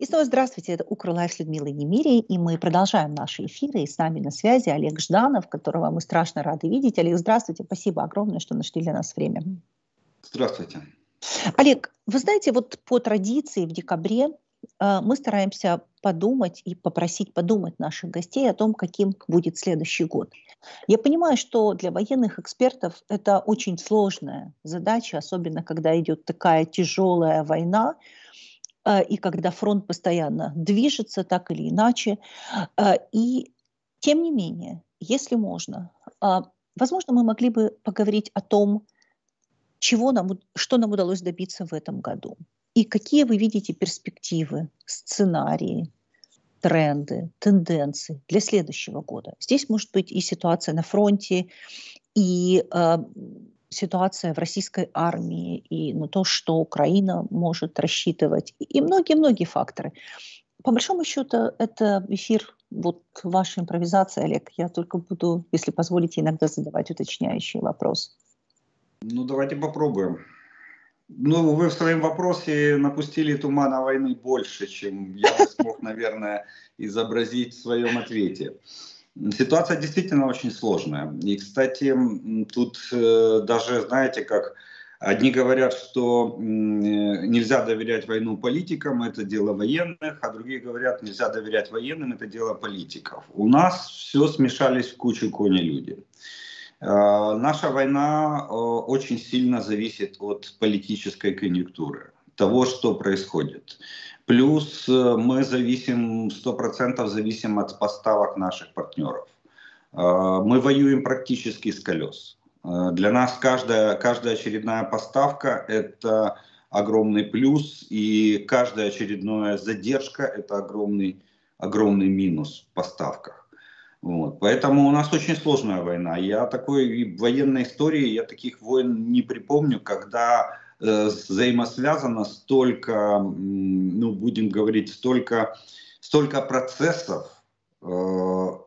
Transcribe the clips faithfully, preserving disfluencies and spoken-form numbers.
И снова здравствуйте, это Укрлайф с Людмилой Немирей, и мы продолжаем наши эфиры, и с нами на связи Олег Жданов, которого мы страшно рады видеть. Олег, здравствуйте, спасибо огромное, что нашли для нас время. Здравствуйте. Олег, вы знаете, вот по традиции в декабре э, мы стараемся подумать и попросить подумать наших гостей о том, каким будет следующий год. Я понимаю, что для военных экспертов это очень сложная задача, особенно когда идет такая тяжелая война, и когда фронт постоянно движется так или иначе. И тем не менее, если можно, возможно, мы могли бы поговорить о том, чего нам, что нам удалось добиться в этом году. И какие вы видите перспективы, сценарии, тренды, тенденции для следующего года. Здесь может быть и ситуация на фронте, и ситуация в российской армии и ну, то, что Украина может рассчитывать, и многие-многие факторы. По большому счету, это эфир вот вашей импровизации, Олег. Я только буду, если позволите, иногда задавать уточняющие вопросы. Ну, давайте попробуем. Ну, вы в своем вопросе напустили тумана войны больше, чем я смог, наверное, изобразить в своем ответе. Ситуация действительно очень сложная. И, кстати, тут э, даже, знаете, как одни говорят, что э, нельзя доверять войну политикам, это дело военных, а другие говорят, нельзя доверять военным, это дело политиков. У нас все смешались в кучу кони люди. Э, наша война э, очень сильно зависит от политической конъюнктуры, того, что происходит. Плюс мы зависим, сто процентов зависим от поставок наших партнеров. Мы воюем практически с колес. Для нас каждая, каждая очередная поставка – это огромный плюс, и каждая очередная задержка – это огромный, огромный минус в поставках. Вот. Поэтому у нас очень сложная война. Я такой в военной истории, я таких войн не припомню, когда взаимосвязано столько, ну, будем говорить, столько, столько процессов,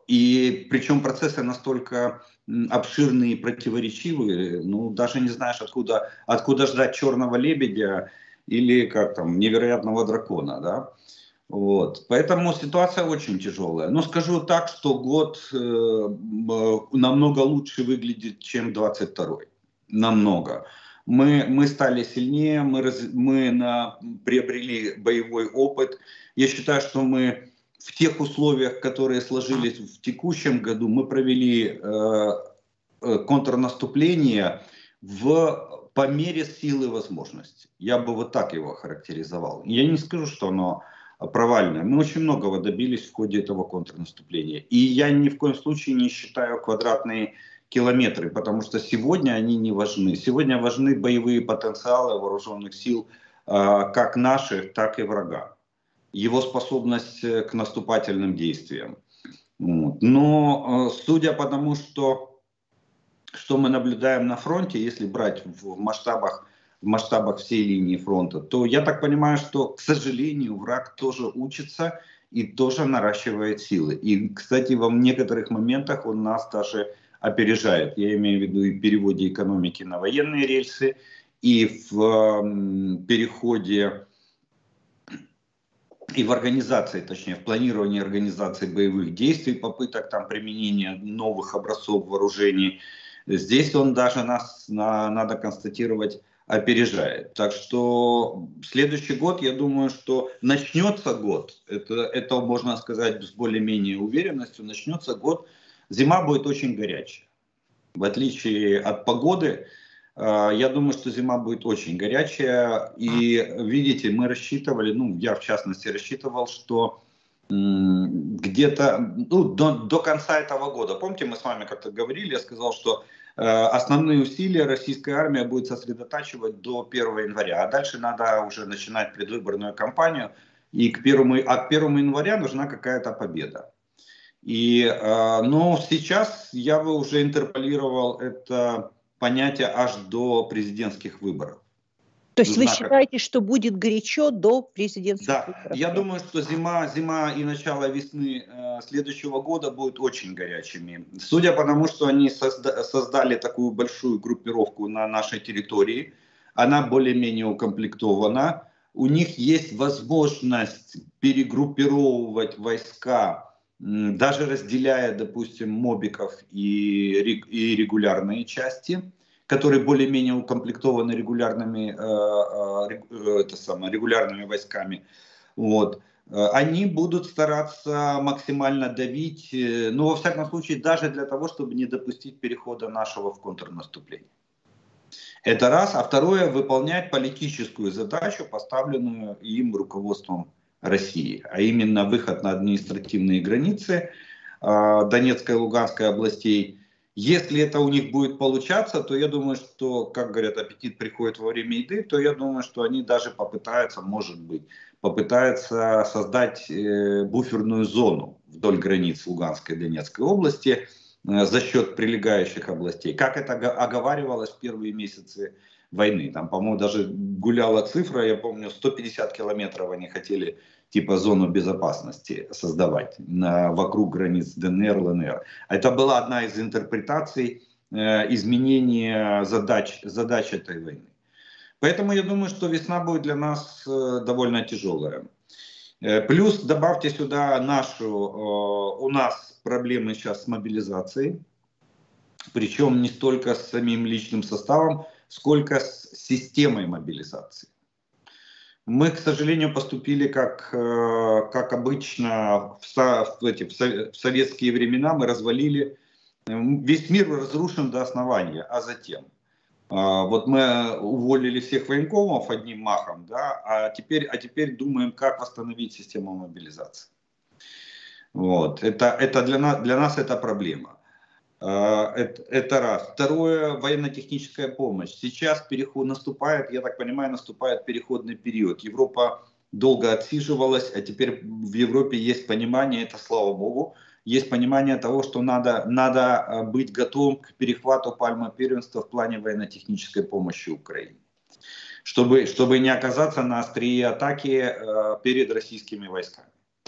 и причем процессы настолько обширные и противоречивые, ну, даже не знаешь, откуда, откуда ждать черного лебедя или, как там, невероятного дракона, да, вот, поэтому ситуация очень тяжелая, но скажу так, что год намного лучше выглядит, чем двадцать второй, намного. Мы, мы стали сильнее, мы, раз, мы на, приобрели боевой опыт. Я считаю, что мы в тех условиях, которые сложились в текущем году, мы провели э, контрнаступление в, по мере силы и возможности. Я бы вот так его характеризовал. Я не скажу, что оно провальное. Мы очень многого добились в ходе этого контрнаступления. И я ни в коем случае не считаю квадратные километры, потому что сегодня они не важны. Сегодня важны боевые потенциалы вооруженных сил, как наших, так и врага. Его способность к наступательным действиям. Но судя по тому, что, что мы наблюдаем на фронте, если брать в масштабах, в масштабах всей линии фронта, то я так понимаю, что, к сожалению, враг тоже учится и тоже наращивает силы. И, кстати, во некоторых моментах он нас даже опережает. Я имею в виду и в переводе экономики на военные рельсы, и в переходе, и в организации, точнее, в планировании организации боевых действий, попыток там применения новых образцов вооружений. Здесь он даже нас, на, надо констатировать, опережает. Так что следующий год, я думаю, что начнется год, это, это можно сказать с более-менее уверенностью, начнется год. Зима будет очень горячая. В отличие от погоды, я думаю, что зима будет очень горячая. И, видите, мы рассчитывали, ну, я в частности рассчитывал, что где-то ну, до, до конца этого года, помните, мы с вами как-то говорили, я сказал, что основные усилия российская армия будет сосредотачивать до первого января, а дальше надо уже начинать предвыборную кампанию, и к первому, а к первому января нужна какая-то победа. И, э, но сейчас я бы уже интерполировал это понятие аж до президентских выборов. То есть Знака. Вы считаете, что будет горячо до президентских да. выборов? Да, я думаю, что зима, зима и начало весны э, следующего года будут очень горячими. Судя по тому, что они созда- создали такую большую группировку на нашей территории, она более-менее укомплектована. у них есть возможность перегруппировывать войска, даже разделяя, допустим, мобиков и, и регулярные части, которые более-менее укомплектованы регулярными, э, э, это самое, регулярными войсками. Вот. Они будут стараться максимально давить, ну, во всяком случае, даже для того, чтобы не допустить перехода нашего в контрнаступление. Это раз. А второе, выполнять политическую задачу, поставленную им руководством России, а именно выход на административные границы э, Донецкой и Луганской областей. Если это у них будет получаться, то я думаю, что, как говорят, аппетит приходит во время еды, то я думаю, что они даже попытаются, может быть, попытаются создать э, буферную зону вдоль границ Луганской и Донецкой области э, за счет прилегающих областей. Как это оговаривалось в первые месяцы войны. Там, по-моему, даже гуляла цифра, я помню, сто пятьдесят километров они хотели типа зону безопасности создавать на, вокруг границ ДНР, ЛНР. Это была одна из интерпретаций э, изменения задач, задач этой войны. Поэтому я думаю, что весна будет для нас э, довольно тяжелая. Э, плюс добавьте сюда нашу, э, у нас проблемы сейчас с мобилизацией, причем не столько с самим личным составом, сколько с системой мобилизации. Мы, к сожалению, поступили, как, как обычно, в, в, эти, в советские времена, мы развалили, весь мир разрушен до основания, а затем. Вот мы уволили всех военкомов одним махом, да, а, теперь, а теперь думаем, как восстановить систему мобилизации. Вот. Это, это для, нас, для нас это проблема. Это, это раз. Второе, военно-техническая помощь. Сейчас переход наступает, я так понимаю, наступает переходный период. Европа долго отсиживалась, а теперь в Европе есть понимание, это слава богу, есть понимание того, что надо, надо быть готовым к перехвату пальмы первенства в плане военно-технической помощи Украине, чтобы, чтобы не оказаться на острие атаки э, перед российскими войсками.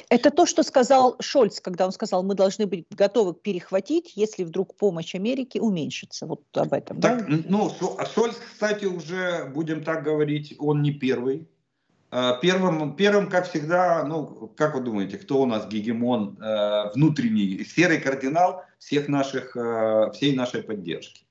Это то, что сказал Шольц, когда он сказал, мы должны быть готовы перехватить, если вдруг помощь Америки уменьшится. Вот об этом. Так, да? Ну, Шольц, кстати, уже, будем так говорить, он не первый. Первым, первым, как всегда, ну, как вы думаете, кто у нас гегемон внутренний, серый кардинал всех наших, всей нашей поддержки?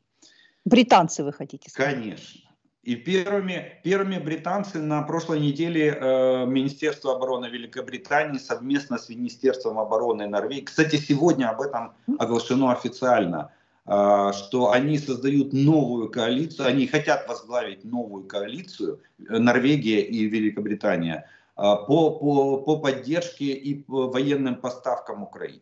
Британцы, вы хотите сказать? Конечно. И первыми, первыми британцы на прошлой неделе э, Министерство обороны Великобритании совместно с Министерством обороны Норвегии, кстати, сегодня об этом оглашено официально, э, что они создают новую коалицию, они хотят возглавить новую коалицию, Норвегия и Великобритания, э, по, по, по поддержке и по военным поставкам Украины.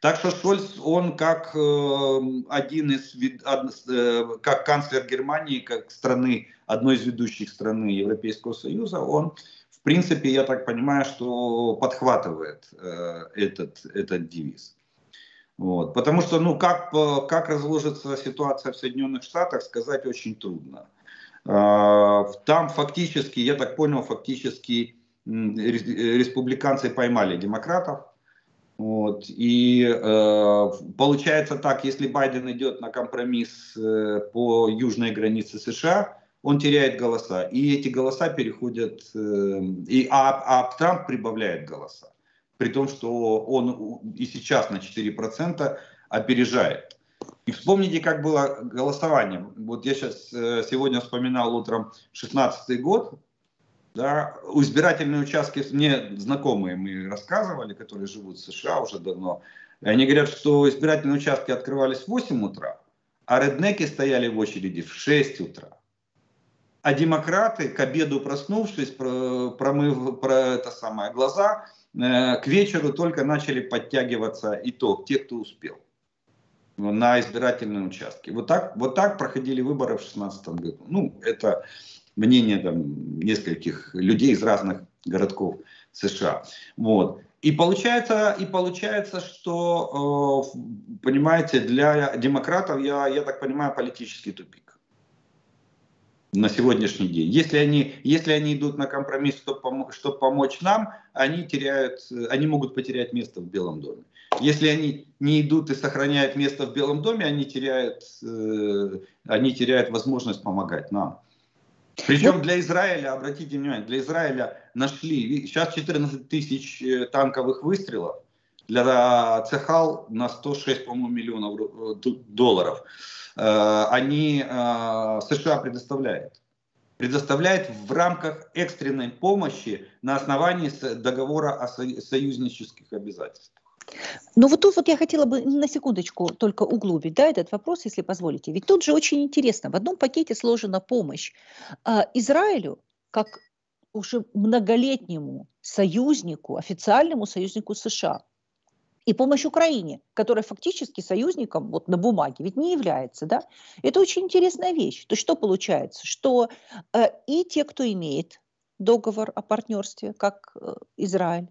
Так что Шольц, он как э, один из, э, как канцлер Германии, как страны, одной из ведущих стран Европейского Союза, он, в принципе, я так понимаю, что подхватывает э, этот, этот девиз. Вот. Потому что, ну, как, как разложится ситуация в Соединенных Штатах, сказать очень трудно. Э, там фактически, я так понял, фактически э, республиканцы поймали демократов. Вот. И э, получается так, если Байден идет на компромисс э, по южной границе США, он теряет голоса. И эти голоса переходят, э, и, а, а Трамп прибавляет голоса. При том, что он и сейчас на четыре процента опережает. И вспомните, как было голосование. Вот я сейчас э, сегодня вспоминал утром шестнадцатый год. Да, у избирательные участки, мне знакомые мы рассказывали, которые живут в США уже давно, и они говорят, что избирательные участки открывались в восемь утра, а реднеки стояли в очереди в шесть утра. А демократы, к обеду проснувшись, промыв про это самое, глаза, к вечеру только начали подтягиваться и то, те, кто успел на избирательные участки. Вот так, вот так проходили выборы в шестнадцатом году. Ну, это... мнение там, нескольких людей из разных городков США. Вот. И, получается, и получается, что, понимаете, для демократов, я, я так понимаю, политический тупик на сегодняшний день. Если они, если они идут на компромисс, чтобы помочь, чтобы помочь нам, они, теряют, они могут потерять место в Белом доме. Если они не идут и сохраняют место в Белом доме, они теряют, они теряют возможность помогать нам. Причем вот. Для Израиля, обратите внимание, для Израиля нашли, сейчас четырнадцать тысяч танковых выстрелов, для Цехал на сто шесть, по-моему, миллионов долларов. Они США предоставляют. Предоставляет в рамках экстренной помощи на основании договора о союзнических обязательствах. Ну вот тут вот я хотела бы на секундочку только углубить, да, этот вопрос, если позволите. Ведь тут же очень интересно, в одном пакете сложена помощь а Израилю, как уже многолетнему союзнику, официальному союзнику США. И помощь Украине, которая фактически союзником вот на бумаге ведь не является, да? Это очень интересная вещь. То есть что получается? Что э, и те, кто имеет договор о партнерстве, как э, Израиль,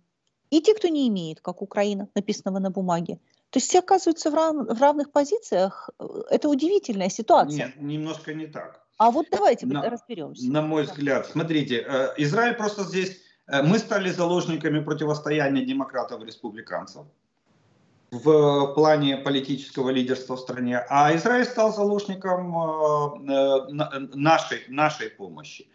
и те, кто не имеет, как Украина, написанного на бумаге, то есть все оказываются в, рав... в равных позициях. Это удивительная ситуация. Нет, немножко не так. А вот давайте на, разберемся. На мой взгляд, смотрите, э, Израиль просто здесь... Э, мы стали заложниками противостояния демократов и республиканцев в плане политического лидерства в стране, а Израиль стал заложником нашей, нашей помощи.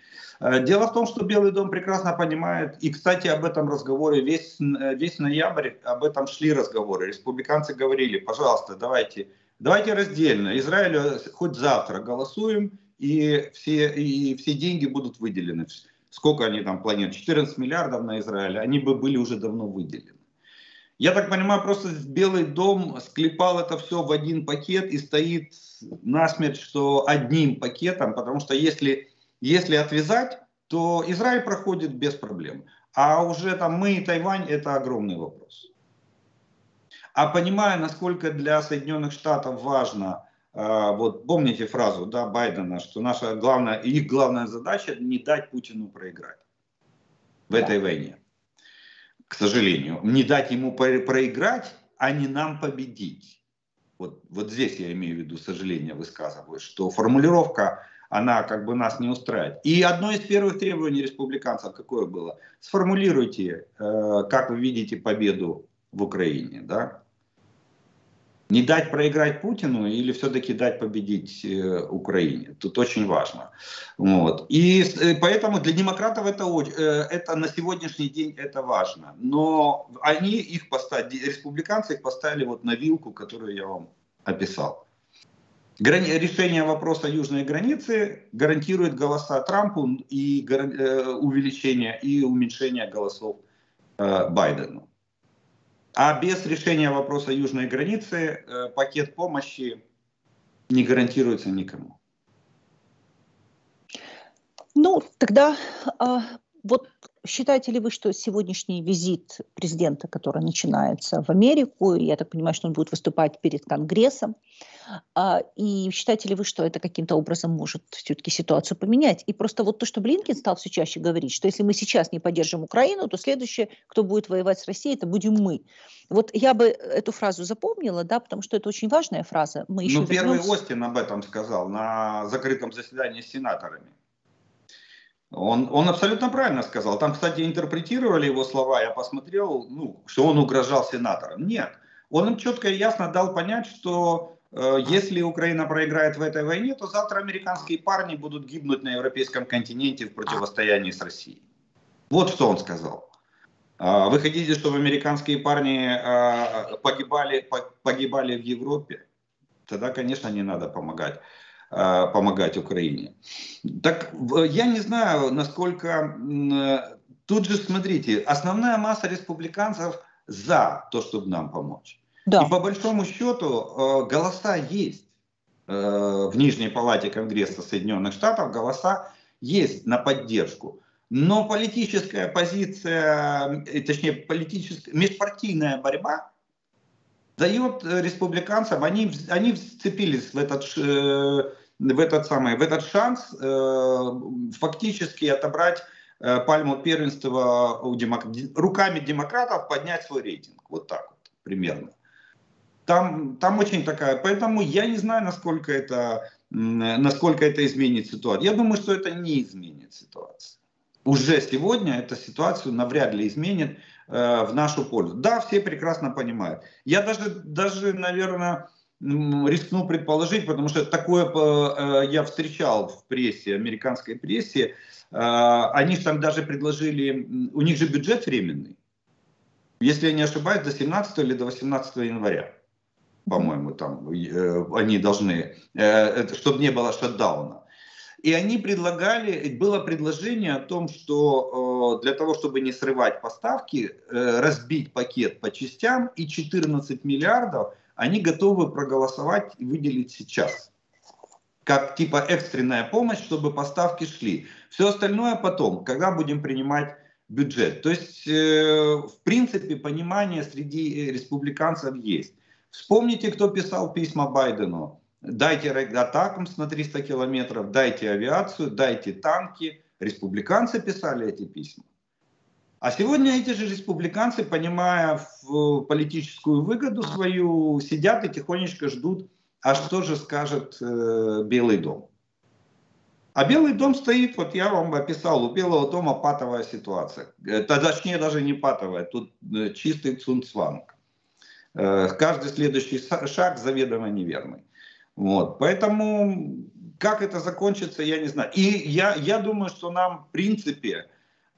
Дело в том, что Белый дом прекрасно понимает, и, кстати, об этом разговоре, весь, весь ноябрь об этом шли разговоры. Республиканцы говорили, пожалуйста, давайте, давайте раздельно, Израилю хоть завтра голосуем, и все, и все деньги будут выделены. Сколько они там планируют? четырнадцать миллиардов на Израиль, они бы были уже давно выделены. Я так понимаю, просто Белый дом склепал это все в один пакет и стоит насмерть, что одним пакетом, потому что если, если отвязать, то Израиль проходит без проблем. А уже там мы и Тайвань – это огромный вопрос. А понимая, насколько для Соединенных Штатов важно, вот помните фразу, да, Байдена, что наша главная, их главная задача – не дать Путину проиграть в этой войне. К сожалению, не дать ему проиграть, а не нам победить. Вот, вот здесь я имею в виду, сожаление высказываю, что формулировка, она как бы нас не устраивает. И одно из первых требований республиканцев какое было? Сформулируйте, э, как вы видите победу в Украине. Да? Не дать проиграть Путину или все-таки дать победить э, Украине. Тут очень важно. Вот. И э, поэтому для демократов это, э, это на сегодняшний день это важно. Но они их поставили, республиканцы их поставили вот на вилку, которую я вам описал. Грани, решение вопроса южной границы гарантирует голоса Трампу и э, увеличение и уменьшение голосов э, Байдену. А без решения вопроса южной границы э, пакет помощи не гарантируется никому. Ну, тогда э, вот считаете ли вы, что сегодняшний визит президента, который начинается в Америку, я так понимаю, что он будет выступать перед Конгрессом, э, и считаете ли вы, что это каким-то образом может все-таки ситуацию поменять? И просто вот то, что Блинкен стал все чаще говорить, что если мы сейчас не поддержим Украину, то следующее, кто будет воевать с Россией, это будем мы. Вот я бы эту фразу запомнила, да, потому что это очень важная фраза. Мы еще ну, вернемся... Первый Остин об этом сказал на закрытом заседании с сенаторами. Он, он абсолютно правильно сказал. Там, кстати, интерпретировали его слова, я посмотрел, ну, что он угрожал сенаторам. Нет, он им четко и ясно дал понять, что э, если Украина проиграет в этой войне, то завтра американские парни будут гибнуть на европейском континенте в противостоянии с Россией. Вот что он сказал. Э, вы хотите, чтобы американские парни э, погибали, по, погибали в Европе? Тогда, конечно, не надо помогать. помогать Украине. Так, я не знаю, насколько... Тут же, смотрите, основная масса республиканцев за то, чтобы нам помочь. Да. И по большому счету голоса есть. В Нижней Палате Конгресса Соединенных Штатов голоса есть на поддержку. Но политическая позиция, точнее, политическая, межпартийная борьба дает республиканцам, они, они вцепились в этот... в этот самый, в этот шанс э, фактически отобрать э, пальму первенства у демок... руками демократов, поднять свой рейтинг. Вот так вот примерно. Там, там очень такая... Поэтому я не знаю, насколько это, насколько это изменит ситуацию. Я думаю, что это не изменит ситуацию. Уже сегодня эту ситуацию навряд ли изменит э, в нашу пользу. Да, все прекрасно понимают. Я даже, даже наверное... рискну предположить, потому что такое я встречал в прессе, американской прессе. Они же там даже предложили, у них же бюджет временный, если я не ошибаюсь, до семнадцатого или до восемнадцатого января, по-моему, там они должны, чтобы не было шатдауна. И они предлагали, было предложение о том, что для того, чтобы не срывать поставки, разбить пакет по частям, и четырнадцать миллиардов они готовы проголосовать и выделить сейчас. Как типа экстренная помощь, чтобы поставки шли. Все остальное потом, когда будем принимать бюджет. То есть, э, в принципе, понимание среди республиканцев есть. Вспомните, кто писал письма Байдену. Дайте атакмс на триста километров, дайте авиацию, дайте танки. Республиканцы писали эти письма. А сегодня эти же республиканцы, понимая политическую выгоду свою, сидят и тихонечко ждут, а что же скажет э, Белый дом. А Белый дом стоит, вот я вам описал, у Белого дома патовая ситуация. Это, точнее, даже не патовая, тут чистый цунцванг. Э, каждый следующий шаг заведомо неверный. Вот, поэтому как это закончится, я не знаю. И я, я думаю, что нам, в принципе,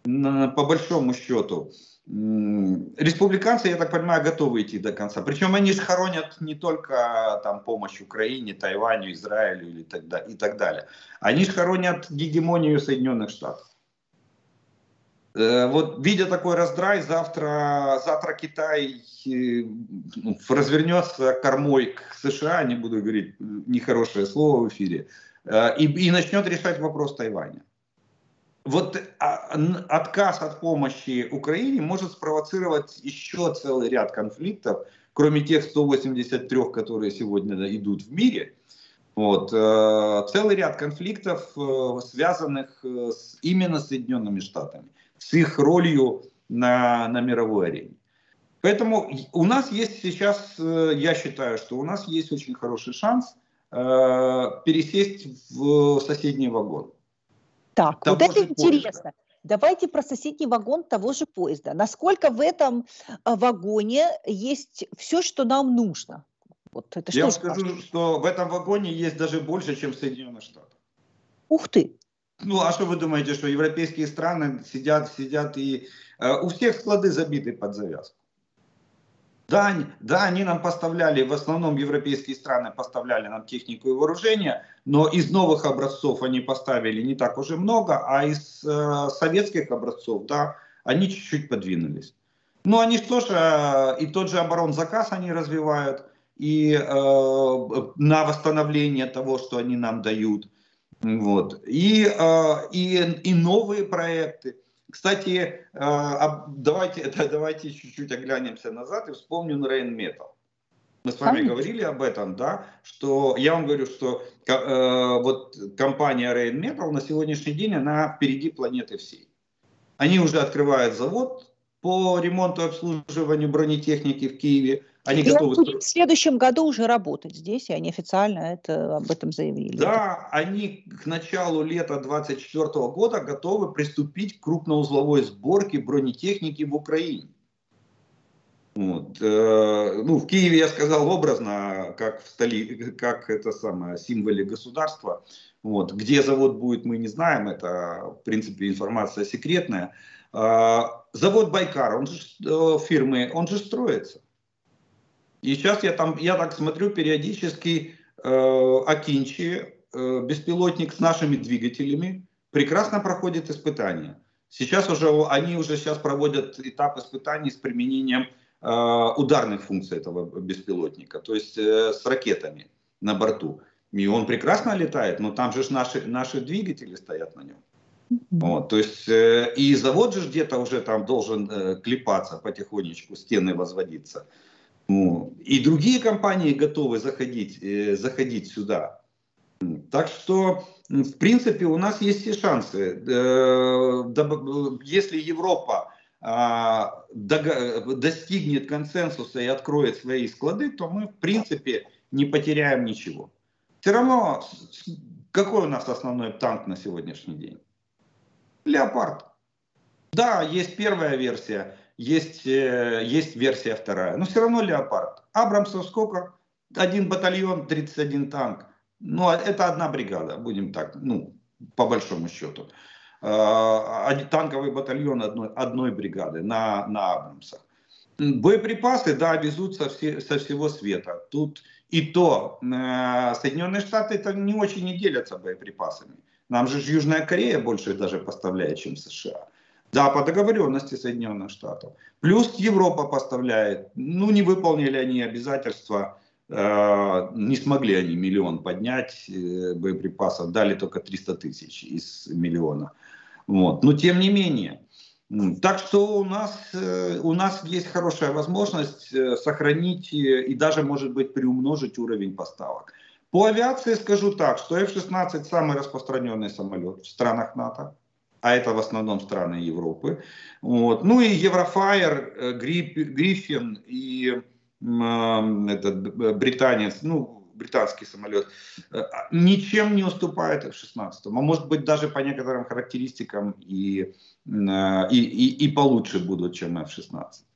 по большому счету, республиканцы, я так понимаю, готовы идти до конца. Причем они же хоронят не только там помощь Украине, Тайваню, Израилю или так, и так далее. Они же хоронят гегемонию Соединенных Штатов. Вот видя такой раздрай, завтра, завтра Китай развернется кормой к США, не буду говорить нехорошее слово в эфире, и, и начнет решать вопрос Тайваня. Вот отказ от помощи Украине может спровоцировать еще целый ряд конфликтов, кроме тех ста восьмидесяти трёх, которые сегодня идут в мире. Вот, целый ряд конфликтов, связанных с, именно с Соединенными Штатами, с их ролью на, на мировой арене. Поэтому у нас есть сейчас, я считаю, что у нас есть очень хороший шанс э, пересесть в соседний вагон. Так, того вот это интересно. Поезда. Давайте про соседний вагон того же поезда. Насколько в этом вагоне есть все, что нам нужно? Вот это я что вам скажу, что в этом вагоне есть даже больше, чем в Соединенных Штатах. Ух ты! Ну, а что вы думаете, что европейские страны сидят, сидят и... Э, у всех склады забиты под завязку. Да, да, они нам поставляли, в основном европейские страны поставляли нам технику и вооружение, но из новых образцов они поставили не так уже много, а из э, советских образцов, да, они чуть-чуть подвинулись. Ну, они что же, э, и тот же оборонзаказ они развивают, и э, на восстановление того, что они нам дают, вот, и, э, и, и новые проекты. Кстати, давайте, давайте чуть-чуть оглянемся назад и вспомним Рейнметал. Мы с вами говорили об этом, да? Что я вам говорю, что э, вот компания Рейнметал на сегодняшний день она впереди планеты всей. Они уже открывают завод по ремонту и обслуживанию бронетехники в Киеве. Они и готовы в следующем году уже работать здесь, и они официально это, об этом заявили. Да, они к началу лета две тысячи двадцать четвёртого года готовы приступить к крупноузловой сборке бронетехники в Украине. Вот. Ну, в Киеве я сказал образно, как, в столи... как это самое, символы государства. Вот. Где завод будет, мы не знаем, это, в принципе, информация секретная. Завод Байкар, он же фирмы, он же строится. И сейчас я там, я так смотрю, периодически э, Акинчи, э, беспилотник с нашими двигателями, прекрасно проходит испытания. Сейчас уже, они уже сейчас проводят этап испытаний с применением э, ударных функций этого беспилотника, то есть э, с ракетами на борту. И он прекрасно летает, но там же наши, наши двигатели стоят на нем. Вот, то есть, э, и завод же где-то уже там должен э, клепаться потихонечку, стены возводиться. И другие компании готовы заходить, э, заходить сюда. Так что, в принципе, у нас есть все шансы. Э, до, если Европа э, до, достигнет консенсуса и откроет свои склады, то мы, в принципе, не потеряем ничего. Все равно, какой у нас основной танк на сегодняшний день? Леопард. Да, есть первая версия. Есть, есть версия вторая. Но все равно Леопард. Абрамсов сколько? один батальон, тридцать один танк. Ну, это одна бригада, будем так, ну, по большому счету. Танковый батальон одной, одной бригады на, на Абрамсах. Боеприпасы, да, везутся все, со всего света. Тут и то, э, Соединенные Штаты -то не очень и делятся боеприпасами. Нам же Южная Корея больше даже поставляет, чем США. Да, по договоренности Соединенных Штатов. Плюс Европа поставляет. Ну, не выполнили они обязательства, э, не смогли они миллион поднять э, боеприпасов, дали только триста тысяч из миллиона. Вот. Но тем не менее... Так что у нас, у нас есть хорошая возможность сохранить и даже, может быть, приумножить уровень поставок. По авиации скажу так, что эф шестнадцать самый распространенный самолет в странах НАТО, а это в основном страны Европы. Вот. Ну и Eurofire, Gripen и э, этот, британец, ну, британский самолет, ничем не уступает эф шестнадцать. А может быть, даже по некоторым характеристикам и... И, и, и получше будут, чем эф шестнадцать.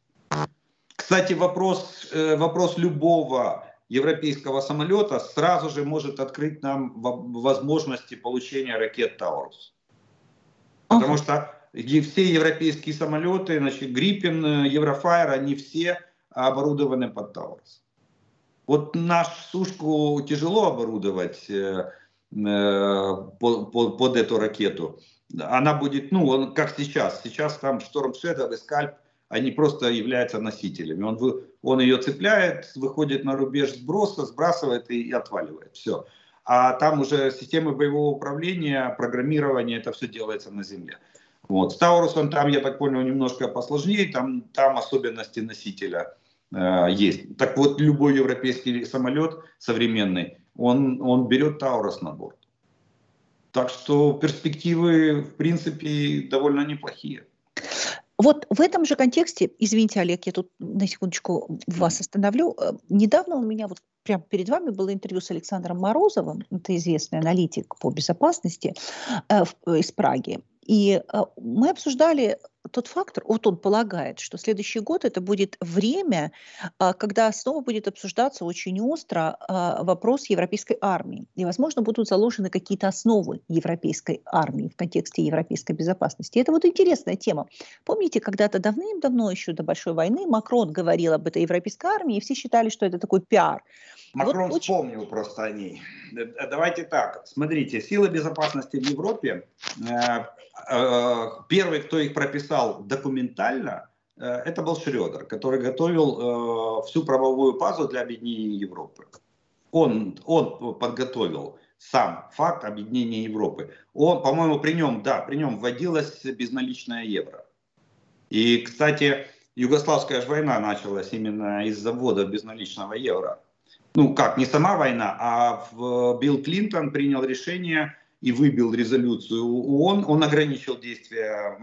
Кстати, вопрос, вопрос любого европейского самолета сразу же может открыть нам возможности получения ракет Таурус. Потому [S2] Okay. [S1] Что все европейские самолеты, значит, Gripen, Еврофайр, они все оборудованы под Таурус. Вот нашу сушку тяжело оборудовать э, под, под, под эту ракету. Она будет, ну, он, как сейчас. Сейчас там Шторм, Вескальп, они просто являются носителями. Он, вы, он ее цепляет, выходит на рубеж сброса, сбрасывает и, и отваливает. Все. А там уже системы боевого управления, программирование, это все делается на земле. Вот. С Таурусом там, я так понял, немножко посложнее. Там, там особенности носителя э, есть. Так вот, любой европейский самолет современный, он, он берет Таурус на борт. Так что перспективы, в принципе, довольно неплохие. Вот в этом же контексте, извините, Олег, я тут на секундочку вас остановлю. Недавно у меня, вот прямо перед вами, было интервью с Александром Морозовым, это известный аналитик по безопасности из Праги. И мы обсуждали тот фактор, вот он полагает, что следующий год это будет время, когда снова будет обсуждаться очень остро вопрос европейской армии. И, возможно, будут заложены какие-то основы европейской армии в контексте европейской безопасности. Это вот интересная тема. Помните, когда-то давным-давно, еще до Большой войны, Макрон говорил об этой европейской армии, и все считали, что это такой пиар. Макрон вот вспомнил очень... просто о ней. Давайте так, смотрите, силы безопасности в Европе, первый, кто их прописал документально, это был Шрёдер, который готовил всю правовую базу для объединения Европы. Он, он подготовил сам факт объединения Европы. Он, по-моему, при нем, да, при нем вводилось безналичное евро. И, кстати, Югославская же война началась именно из-за ввода безналичного евро. Ну как, не сама война, а Билл Клинтон принял решение и выбил резолюцию ООН, он ограничил действие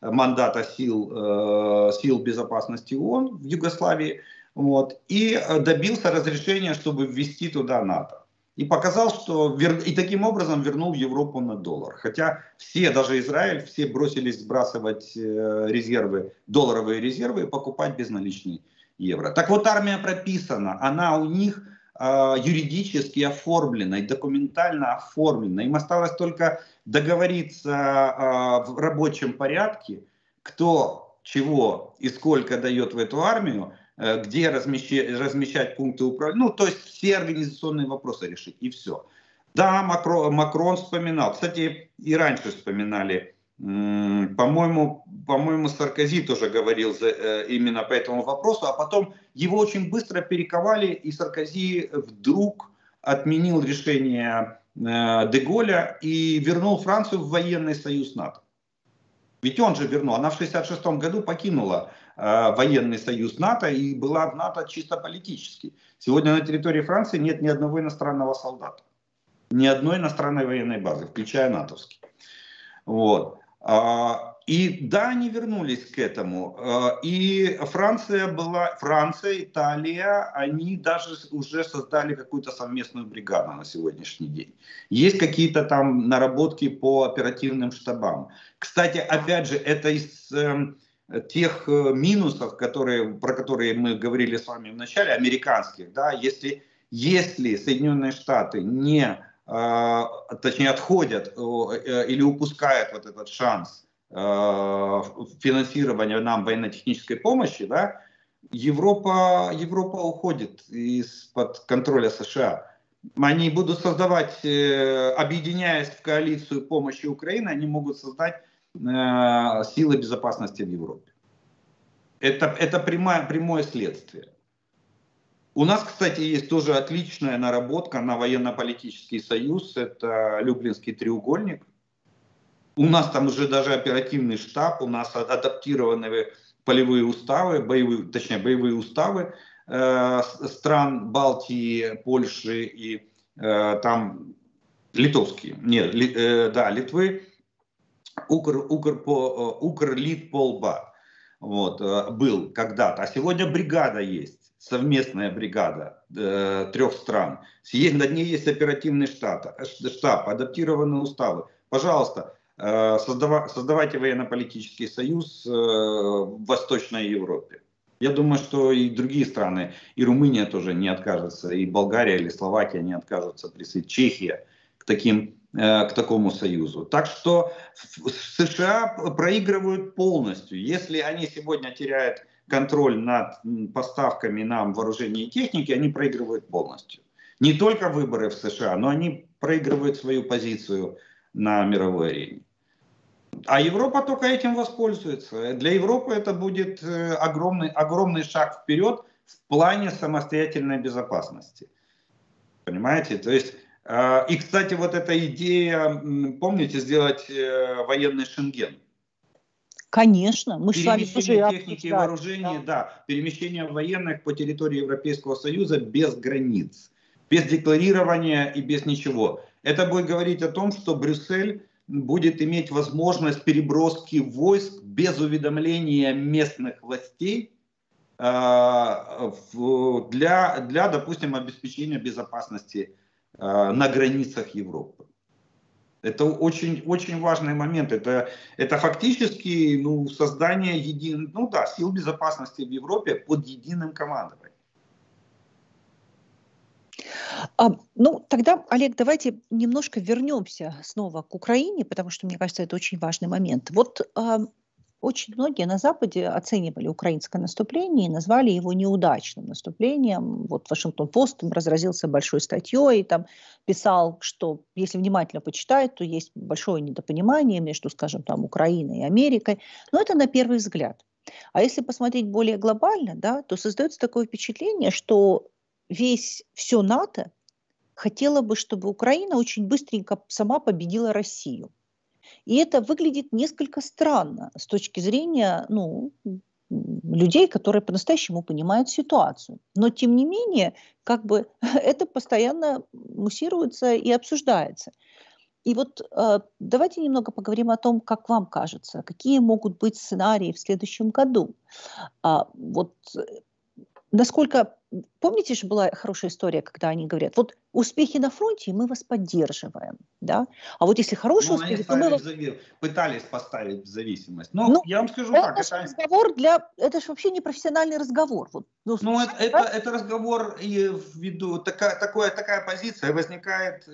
мандата сил, сил безопасности ООН в Югославии, вот, и добился разрешения, чтобы ввести туда НАТО. И показал, что и таким образом вернул Европу на доллар. Хотя все, даже Израиль, все бросились сбрасывать резервы, долларовые резервы и покупать безналичные евро. Так вот, армия прописана, она у них... юридически оформлено и документально оформлено. Им осталось только договориться в рабочем порядке, кто, чего и сколько дает в эту армию, где размещать, размещать пункты управления. Ну, то есть все организационные вопросы решить, и все. Да, Макрон, Макрон вспоминал. Кстати, и раньше вспоминали. По-моему, по-моему, Саркози тоже говорил именно по этому вопросу, а потом его очень быстро перековали, и Саркози вдруг отменил решение де Голля и вернул Францию в военный союз НАТО. Ведь он же вернул. Она в шестьдесят шестом году покинула военный союз НАТО и была в НАТО чисто политически. Сегодня на территории Франции нет ни одного иностранного солдата, ни одной иностранной военной базы, включая натовский. Вот. И да, они вернулись к этому. И Франция была, Франция, Италия, они даже уже создали какую-то совместную бригаду на сегодняшний день. Есть какие-то там наработки по оперативным штабам. Кстати, опять же, это из э, тех минусов, которые, про которые мы говорили с вами в начале, американских, да, если Если Соединенные Штаты не, точнее, отходят или упускают вот этот шанс финансирования нам военно-технической помощи, да, Европа, Европа уходит из-под контроля США. Они будут создавать, объединяясь в коалицию помощи Украины, они могут создать силы безопасности в Европе. Это, это прямое, прямое следствие. У нас, кстати, есть тоже отличная наработка на военно-политический союз. Это Люблинский треугольник. У нас там уже даже оперативный штаб, у нас адаптированы полевые уставы, боевые, точнее, боевые уставы э, стран Балтии, Польши и э, там литовские, нет, ли, э, да, Литвы, Укр, Укр, по, Укрлитполба вот, э, был когда-то. А сегодня бригада есть, совместная бригада э, трех стран. Над ней есть оперативный штат, штаб, адаптированные уставы. Пожалуйста, создавайте военно-политический союз в Восточной Европе. Я думаю, что и другие страны, и Румыния тоже не откажется, и Болгария, или Словакия не откажутся присоединиться, Чехия к, таким, к такому союзу. Так что США проигрывают полностью. Если они сегодня теряют контроль над поставками нам вооружения и техники, они проигрывают полностью. Не только выборы в США, но они проигрывают свою позицию на мировой арене. А Европа только этим воспользуется. Для Европы это будет огромный, огромный шаг вперед в плане самостоятельной безопасности. Понимаете? То есть, и, кстати, вот эта идея, помните, сделать военный Шенген? Конечно. Мы перемещение техники и вооружения, да. да, перемещение военных по территории Европейского Союза без границ, без декларирования и без ничего. Это будет говорить о том, что Брюссель будет иметь возможность переброски войск без уведомления местных властей для, для, допустим, обеспечения безопасности на границах Европы. Это очень, очень важный момент. Это, это фактически ну, создание един... ну, да, сил безопасности в Европе под единым командованием. Ну, тогда, Олег, давайте немножко вернемся снова к Украине, потому что, мне кажется, это очень важный момент. Вот э, очень многие на Западе оценивали украинское наступление и назвали его неудачным наступлением. Вот Вашингтон-Пост разразился большой статьей, там писал, что если внимательно почитать, то есть большое недопонимание между, скажем, там, Украиной и Америкой. Но это на первый взгляд. А если посмотреть более глобально, да, то создается такое впечатление, что весь, все НАТО хотело бы, чтобы Украина очень быстренько сама победила Россию. И это выглядит несколько странно с точки зрения ну, людей, которые по-настоящему понимают ситуацию. Но, тем не менее, как бы это постоянно муссируется и обсуждается. И вот э, давайте немного поговорим о том, как вам кажется, какие могут быть сценарии в следующем году. А, вот насколько... Помните же, была хорошая история, когда они говорят, вот успехи на фронте, мы вас поддерживаем, да? А вот если хорошие ну, успехи, то мы вас... Пытались поставить в зависимость. Но ну, я вам скажу это так. Это же разговор для... Это же вообще не профессиональный разговор. Вот, ну, ну это, это, это разговор, и ввиду... Такая, такая, такая позиция возникает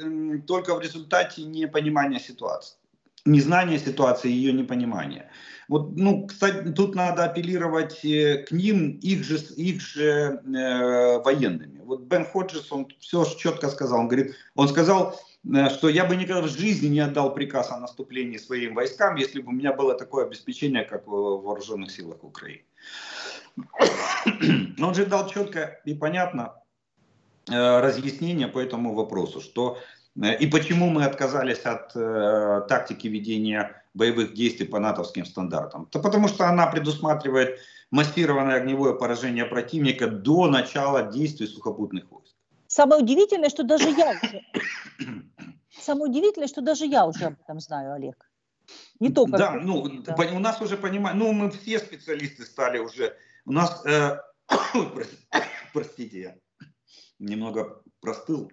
только в результате непонимания ситуации. Незнание ситуации и ее непонимание. Вот, ну, кстати, тут надо апеллировать к ним, их же, их же э, военными. Вот Бен Ходжес, он все четко сказал. Он говорит, он сказал, что я бы никогда в жизни не отдал приказ о наступлении своим войскам, если бы у меня было такое обеспечение, как в вооруженных силах Украины. Он же дал четко и понятно э, разъяснение по этому вопросу, что и почему мы отказались от э, тактики ведения боевых действий по натовским стандартам? Да потому что она предусматривает массированное огневое поражение противника до начала действий сухопутных войск. Самое удивительное, что даже я уже, самое удивительное, что даже я уже об этом знаю, Олег. Не только. Да, ну, да. У нас уже понимаем, ну мы все специалисты стали уже. У нас, э, простите, я немного простыл.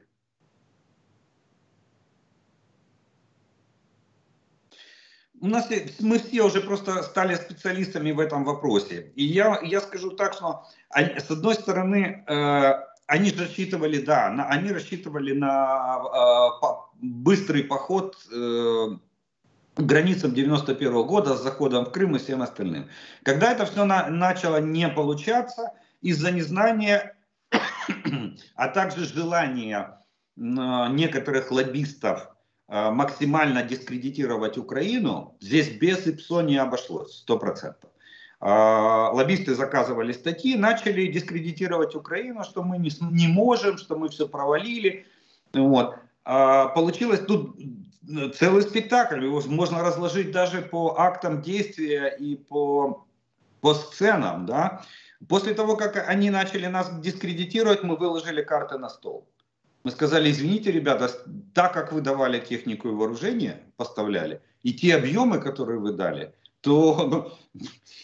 У нас мы все уже просто стали специалистами в этом вопросе. И я, я скажу так, что с одной стороны, э, Они же рассчитывали, да, на, они рассчитывали на э, по, быстрый поход э, к границам девяносто первого года с заходом в Крым и всем остальным. Когда это все на, начало не получаться, из-за незнания, а также желания э, некоторых лоббистов э, максимально дискредитировать Украину, здесь без ИПСО не обошлось, сто процентов. Лоббисты заказывали статьи, начали дискредитировать Украину, что мы не, не можем, что мы все провалили. Вот. А получилось тут целый спектакль, его можно разложить даже по актам действия и по, по сценам. Да? После того, как они начали нас дискредитировать, мы выложили карты на стол. Мы сказали: извините, ребята, так как вы давали технику и вооружение, поставляли, и те объемы, которые вы дали, то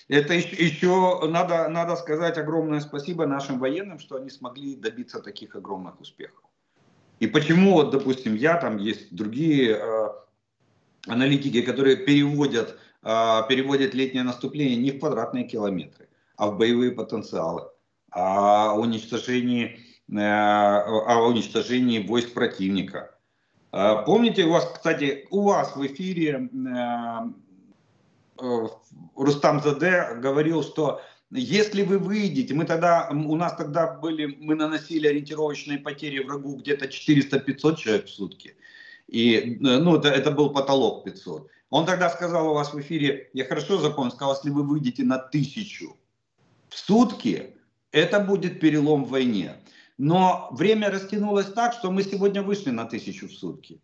это еще надо, надо сказать огромное спасибо нашим военным, что они смогли добиться таких огромных успехов. И почему, вот, допустим, я, там есть другие э, аналитики, которые переводят, э, переводят летнее наступление не в квадратные километры, а в боевые потенциалы, о уничтожении, э, о уничтожении войск противника. Э, помните, у вас, кстати, у вас в эфире... Э, Рустам Заде говорил, что если вы выйдете, мы тогда, у нас тогда были, мы наносили ориентировочные потери врагу где-то четыреста-пятьсот человек в сутки. И, ну, это, это был потолок пятьсот. Он тогда сказал у вас в эфире, я хорошо запомнил, сказал, если вы выйдете на тысячу в сутки, это будет перелом в войне. Но время растянулось так, что мы сегодня вышли на тысячу в сутки.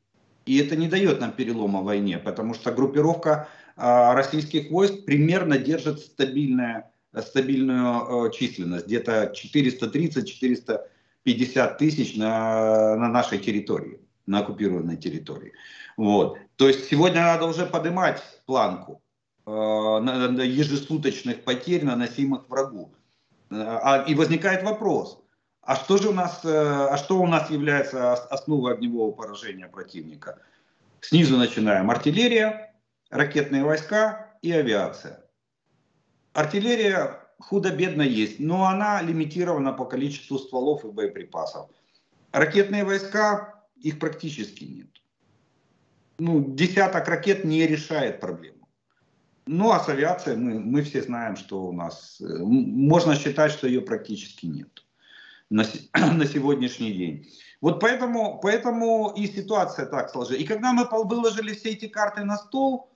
И это не дает нам перелома в войне, потому что группировка российских войск примерно держит стабильная, стабильную э, численность, где-то четыреста тридцать — четыреста пятьдесят тысяч на, на нашей территории, на оккупированной территории. Вот. То есть сегодня надо уже поднимать планку э, на, на ежесуточных потерь, наносимых врагу. А, и возникает вопрос, а что же у нас, э, а что у нас является основой огневого поражения противника? Снизу начинаем: артиллерия, ракетные войска и авиация. Артиллерия худо-бедно есть, но она лимитирована по количеству стволов и боеприпасов. Ракетные войска, их практически нет. Ну, десяток ракет не решает проблему. Ну а с авиацией мы, мы все знаем, что у нас... Можно считать, что ее практически нет на, на сегодняшний день. Вот поэтому, поэтому и ситуация так сложилась. И когда мы выложили все эти карты на стол...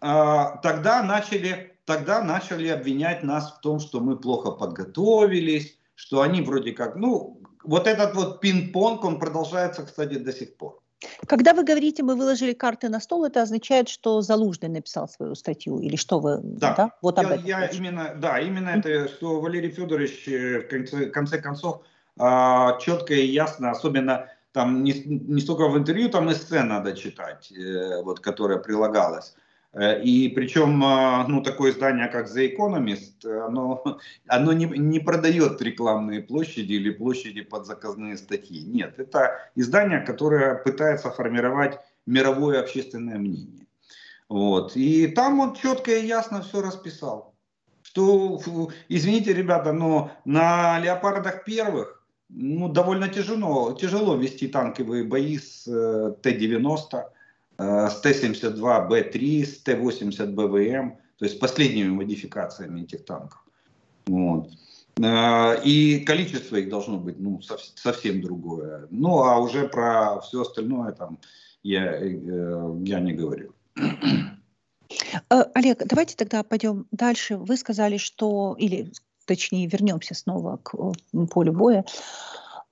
Тогда начали, тогда начали обвинять нас в том, что мы плохо подготовились, что они вроде как... Ну, вот этот вот пинг-понг, он продолжается, кстати, до сих пор. Когда вы говорите, мы выложили карты на стол, это означает, что Залужный написал свою статью? Или что вы... Да, да? Вот об я, этом я именно, да, именно mm-hmm. это, что Валерий Федорович, в конце, в конце концов, четко и ясно, особенно там не, не столько в интервью, там эссе надо читать, вот, которое прилагалось. И причем, ну, такое издание, как The Economist, оно, оно не, не продает рекламные площади или площади под заказные статьи. Нет, это издание, которое пытается формировать мировое общественное мнение. Вот. И там он четко и ясно все расписал. Что, извините, ребята, но на «Леопардах первых» ну, довольно тяжело, тяжело вести танковые бои с Т девяносто, с Т семьдесят два Б три, с Т восемьдесят Б В М, то есть с последними модификациями этих танков. Вот. И количество их должно быть ну, совсем другое. Ну, а уже про все остальное там я, я не говорю. Олег, давайте тогда пойдем дальше. Вы сказали, что... Или, точнее, вернемся снова к полю боя.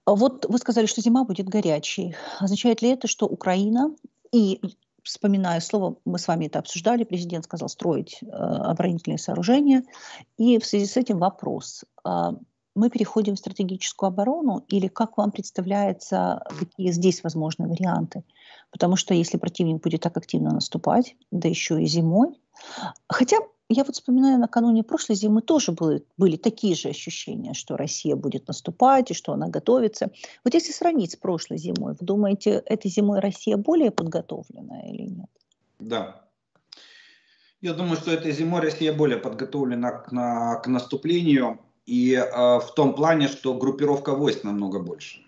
Вот вы сказали, что зима будет горячей. Означает ли это, что Украина... И, вспоминая слово, мы с вами это обсуждали, президент сказал строить э, оборонительные сооружения. И в связи с этим вопрос. Э, мы переходим в стратегическую оборону или как вам представляется, какие здесь возможны варианты? Потому что если противник будет так активно наступать, да еще и зимой. Хотя, я вот вспоминаю, накануне прошлой зимы тоже были, были такие же ощущения, что Россия будет наступать и что она готовится. Вот если сравнить с прошлой зимой, вы думаете, этой зимой Россия более подготовлена или нет? Да. Я думаю, что этой зимой Россия более подготовлена к, на, к наступлению. И э, в том плане, что группировка войск намного больше,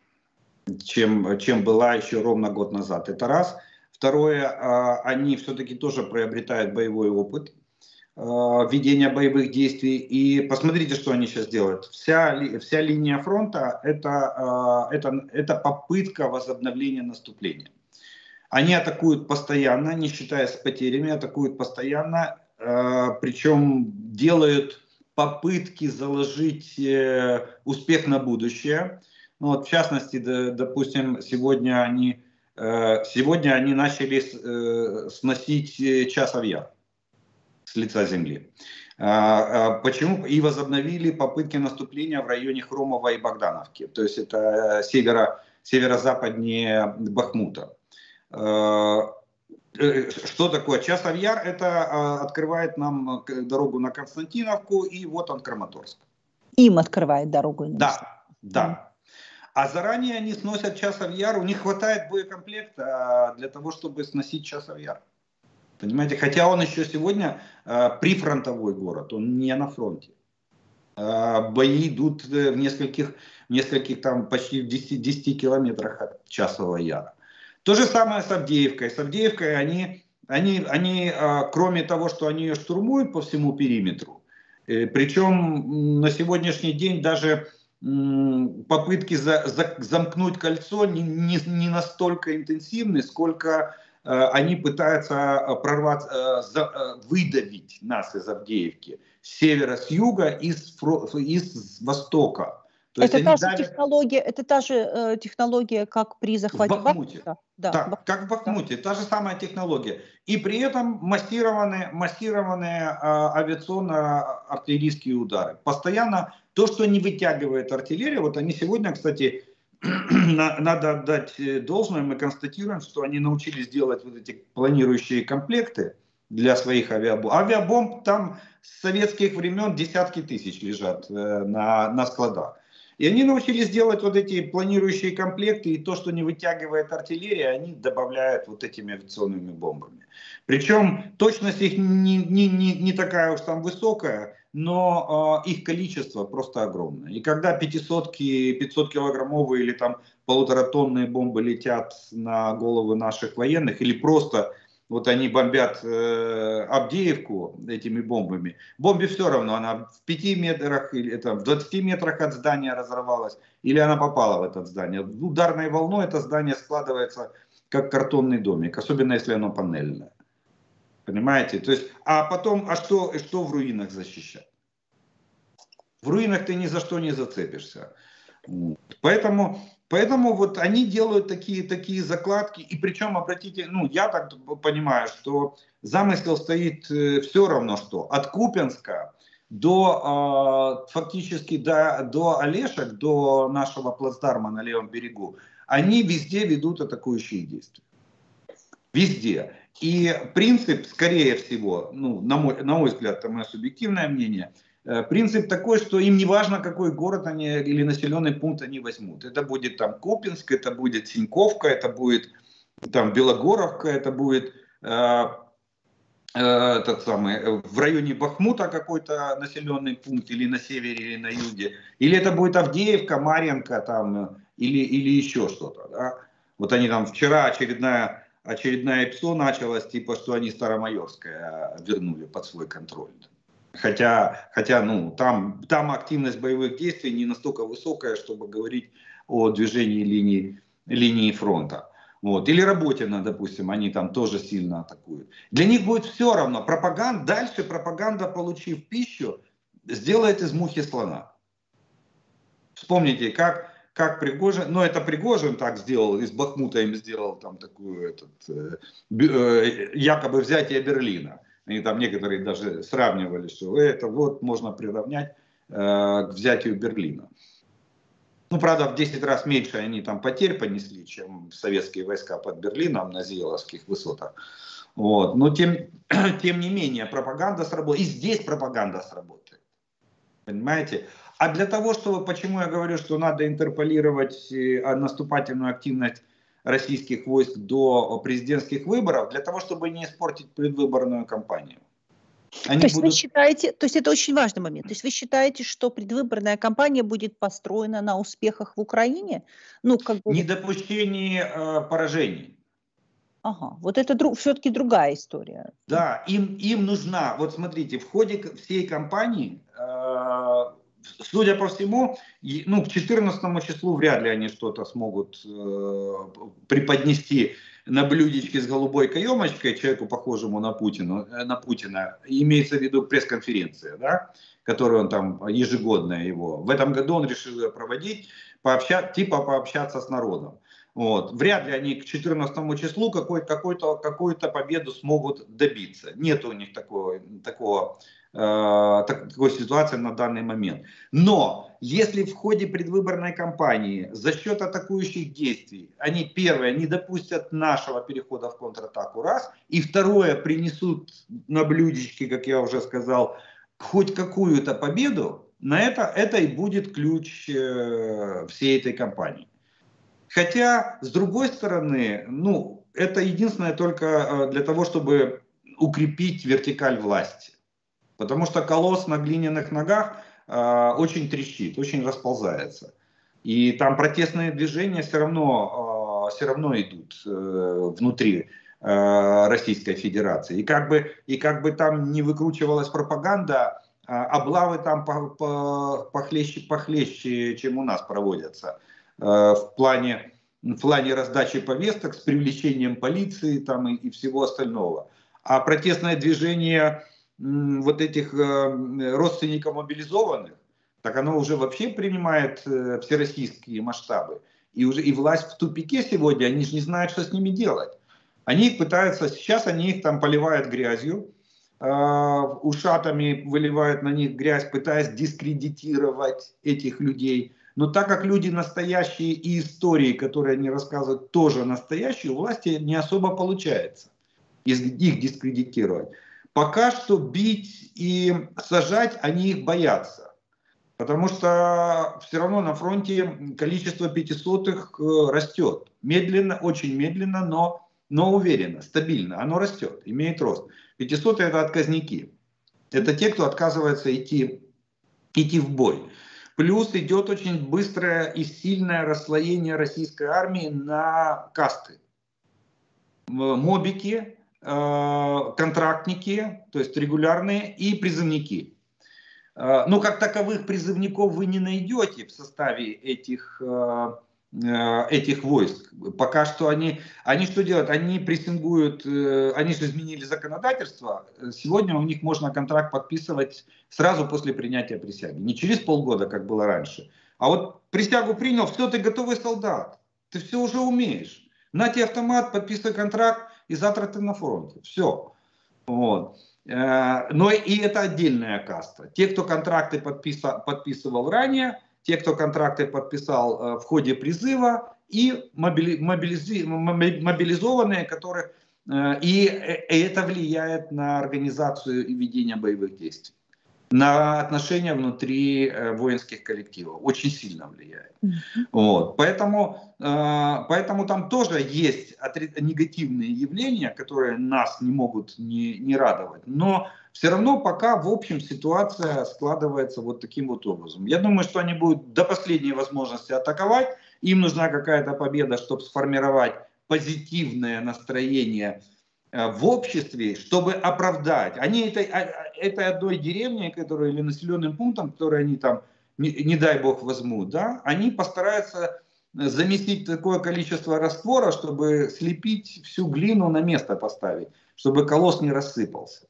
чем, чем была еще ровно год назад. Это раз. Второе, э, они все-таки тоже приобретают боевой опыт э, ведения боевых действий. И посмотрите, что они сейчас делают. Вся, вся линия фронта это, э, это, это попытка возобновления наступления. Они атакуют постоянно, не считая с потерями, атакуют постоянно, э, причем делают... попытки заложить э, успех на будущее. Ну, вот, в частности, да, допустим, сегодня они, э, сегодня они начали с, э, сносить Часов Яр с лица земли. Э, почему? И возобновили попытки наступления в районе Хромова и Богдановки, то есть это северо, северо-западнее Бахмута. Э, Что такое? Часов Яр это открывает нам дорогу на Константиновку, и вот он Краматорск. Им открывает дорогу. Да, да. А заранее они сносят Часов Яр, у них хватает боекомплекта для того, чтобы сносить Часов Яр. Понимаете, хотя он еще сегодня прифронтовой город, он не на фронте. Бои идут в нескольких, в нескольких там почти в десяти, десяти километрах от Часова Яра. То же самое с Авдеевкой. С Авдеевкой они, они, они кроме того, что они ее штурмуют по всему периметру, причем на сегодняшний день даже попытки за, за, замкнуть кольцо не, не, не настолько интенсивны, сколько они пытаются прорваться, за, выдавить нас из Авдеевки с севера, с юга и с, и с востока. То это та, даже... технология, это та же э, технология, как при захвате Бахмута. Да, да, да Бах... как в Бахмуте, да. Та же самая технология. И при этом массированные, массированные э, авиационно-артиллерийские удары. Постоянно то, что не вытягивает артиллерия, вот они сегодня, кстати, надо отдать должное, мы констатируем, что они научились делать вот эти планирующие комплекты для своих авиабомб. Авиабомб там с советских времен десятки тысяч лежат э, на, на складах. И они научились делать вот эти планирующие комплекты, и то, что не вытягивает артиллерия, они добавляют вот этими авиационными бомбами. Причем точность их не, не, не, не такая уж там высокая, но э, их количество просто огромное. И когда пятисот-пятисоткилограммовые или там полуторатонные бомбы летят на головы наших военных, или просто вот они бомбят э, Авдеевку этими бомбами. Бомбе все равно, она в пяти метрах, или это, в двадцати метрах от здания разорвалась, или она попала в это здание. Ударной волной это здание складывается как картонный домик, особенно если оно панельное. Понимаете? То есть, а потом, а что, что в руинах защищать? В руинах ты ни за что не зацепишься. Поэтому... Поэтому вот они делают такие, такие закладки, и причем, обратите, ну, я так понимаю, что замысел стоит все равно что, от Купенска до, э, фактически до, до Олешек, до нашего плацдарма на левом берегу, они везде ведут атакующие действия. Везде. И принцип, скорее всего, ну, на мой, на мой взгляд, это мое субъективное мнение, принцип такой, что им не важно, какой город они или населенный пункт они возьмут. Это будет там Купинск, это будет Синьковка, это будет там Белогоровка, это будет э, э, тот самый, в районе Бахмута какой-то населенный пункт, или на севере, или на юге. Или это будет Авдеевка, Марьинка, там, или, или еще что-то. Да? Вот они там вчера очередная, очередная ИПСО началась, типа, что они Старомайорское вернули под свой контроль. Хотя, хотя ну, там, там активность боевых действий не настолько высокая, чтобы говорить о движении линии, линии фронта. Вот. Или Работино, допустим, они там тоже сильно атакуют. Для них будет все равно. Пропаганда, дальше пропаганда, получив пищу, сделает из мухи слона. Вспомните, как, как Пригожин, ну это Пригожин так сделал, из Бахмута им сделал там такую, этот, э, якобы взятие Берлина. Они там некоторые даже сравнивали, что это вот можно приравнять э, к взятию Берлина. Ну, правда, в десять раз меньше они там потерь понесли, чем советские войска под Берлином на Зиеловских высотах. Вот. Но тем, тем не менее, пропаганда сработает. И здесь пропаганда сработает. Понимаете? А для того, чтобы, почему я говорю, что надо интерполировать наступательную активность российских войск до президентских выборов, для того, чтобы не испортить предвыборную кампанию. Они то есть будут... вы считаете, то есть это очень важный момент, то есть вы считаете, что предвыборная кампания будет построена на успехах в Украине? Ну, как бы... Недопущение э, поражений. Ага, вот это дру... все-таки другая история. Да, им, им нужна, вот смотрите, в ходе всей кампании, э, судя по всему, ну, к четырнадцатому числу вряд ли они что-то смогут э, преподнести на блюдечке с голубой каемочкой, человеку, похожему на Путина, на Путина, имеется в виду пресс-конференция, да, которую он там, ежегодная его. В этом году он решил ее проводить, пообщаться, типа пообщаться с народом. Вот. Вряд ли они к четырнадцатому числу какой, какой-то, какую-то победу смогут добиться. Нет у них такого, такого, э, такой ситуации на данный момент. Но если в ходе предвыборной кампании за счет атакующих действий они, первое, не допустят нашего перехода в контратаку, раз, и второе, принесут на блюдечке, как я уже сказал, хоть какую-то победу, на это, это и будет ключ э, всей этой кампании. Хотя, с другой стороны, ну, это единственное только для того, чтобы укрепить вертикаль власти. Потому что колосс на глиняных ногах э, очень трещит, очень расползается. И там протестные движения все равно, э, все равно идут э, внутри э, Российской Федерации. И как бы, и как бы там не выкручивалась пропаганда, э, облавы там по, по, похлеще, похлеще, чем у нас проводятся. В плане, в плане раздачи повесток с привлечением полиции там, и, и всего остального. А протестное движение м, вот этих э, родственников мобилизованных, так оно уже вообще принимает э, всероссийские масштабы. И, уже, и власть в тупике сегодня, они же не знают, что с ними делать. Они их пытаются, сейчас они их там поливают грязью, э, ушатами выливают на них грязь, пытаясь дискредитировать этих людей. Но так как люди настоящие и истории, которые они рассказывают, тоже настоящие, у власти не особо получается их дискредитировать. Пока что бить и сажать они их боятся. Потому что все равно на фронте количество пятисотых растет. Медленно, очень медленно, но, но уверенно, стабильно. Оно растет, имеет рост. Пятисотые это отказники. Это те, кто отказывается идти, идти в бой. Плюс идет очень быстрое и сильное расслоение российской армии на касты. Мобики, контрактники, то есть регулярные, и призывники. Но как таковых призывников вы не найдете в составе этих, этих войск. Пока что они, они что делают? Они прессингуют, они же изменили законодательство. Сегодня у них можно контракт подписывать сразу после принятия присяги. Не через полгода, как было раньше. А вот присягу принял, все, ты готовый солдат. Ты все уже умеешь. На тебе автомат, подписывай контракт, и завтра ты на фронте. Все. Вот. Но и это отдельная каста. Те, кто контракты подписал, подписывал ранее, те, кто контракты подписал в ходе призыва, и мобилизи... мобилизованные, которые... И это влияет на организацию и ведение боевых действий. На отношения внутри воинских коллективов. Очень сильно влияет. Mm-hmm. Вот. Поэтому, поэтому там тоже есть негативные явления, которые нас не могут не, не радовать. Но все равно пока в общем ситуация складывается вот таким вот образом. Я думаю, что они будут до последней возможности атаковать. Им нужна какая-то победа, чтобы сформировать позитивное настроение в обществе, чтобы оправдать. Они этой, этой одной деревней, которую, или населенным пунктом, который они там, не, не дай бог, возьмут, да, они постараются заместить такое количество раствора, чтобы слепить всю глину на место поставить, чтобы колосс не рассыпался.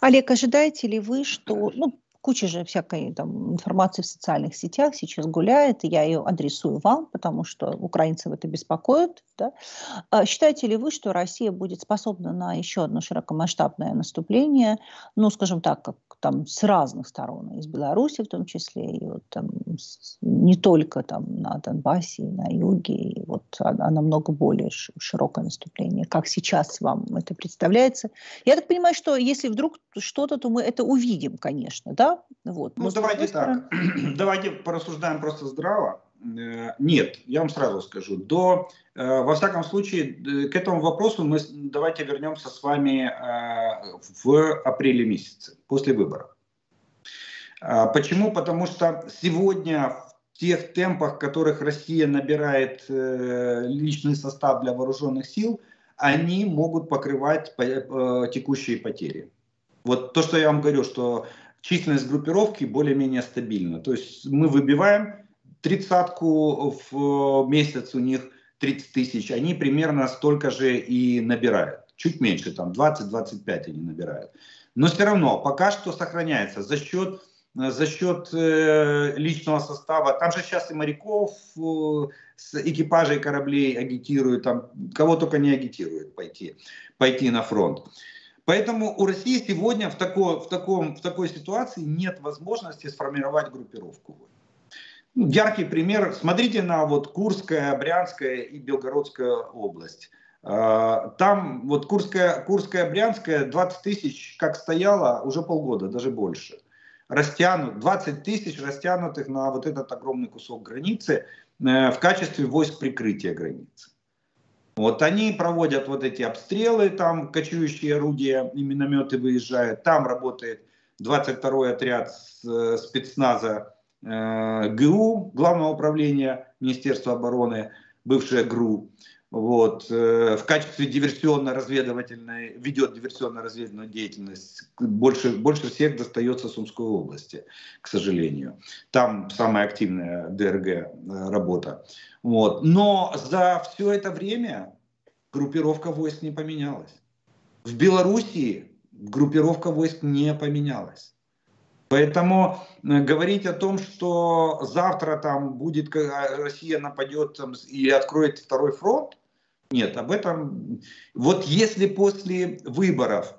Олег, ожидаете ли вы, что... Ну, куча же всякой там, информации в социальных сетях сейчас гуляет, и я ее адресую вам, потому что украинцев это беспокоит. Да? А считаете ли вы, что Россия будет способна на еще одно широкомасштабное наступление, ну, скажем так, как там с разных сторон, из Беларуси в том числе, и вот, там, не только там, на Донбассе, на юге, и вот, а, а намного более широкое наступление. Как сейчас вам это представляется? Я так понимаю, что если вдруг что-то, то мы это увидим, конечно, да? Вот. Ну, давайте так. Давайте порассуждаем просто здраво. Нет, я вам сразу скажу. До, во всяком случае, к этому вопросу мы давайте вернемся с вами в апреле месяце, после выборов. Почему? Потому что сегодня в тех темпах, в которых Россия набирает личный состав для вооруженных сил, они могут покрывать текущие потери. Вот то, что я вам говорю, что численность группировки более-менее стабильна. То есть мы выбиваем... Тридцатку в месяц у них тридцать тысяч, они примерно столько же и набирают. Чуть меньше, там двадцать-двадцать пять они набирают. Но все равно, пока что сохраняется за счет, за счет э, личного состава. Там же сейчас и моряков э, с экипажей кораблей агитируют, там, кого только не агитируют пойти, пойти на фронт. Поэтому у России сегодня в, тако, в, таком, в такой ситуации нет возможности сформировать группировку. Яркий пример. Смотрите на вот Курская, Брянская и Белгородская область. Там вот Курская, Курская, Брянская двадцать тысяч как стояло уже полгода, даже больше. Растянут, двадцать тысяч растянутых на вот этот огромный кусок границы в качестве войск прикрытия границы. Вот они проводят вот эти обстрелы, там кочующие орудия и минометы выезжают. Там работает двадцать второй отряд спецназа ГУ, Главного управления Министерства обороны, бывшая ГРУ, вот, в качестве диверсионно-разведывательной, ведет диверсионно-разведывательную деятельность. Больше, больше всех достается Сумской области, к сожалению. Там самая активная ДРГ работа. Вот. Но за все это время группировка войск не поменялась. В Белоруссии группировка войск не поменялась. Поэтому говорить о том, что завтра там будет, Россия нападет там, и откроет второй фронт, нет, об этом... Вот если после выборов,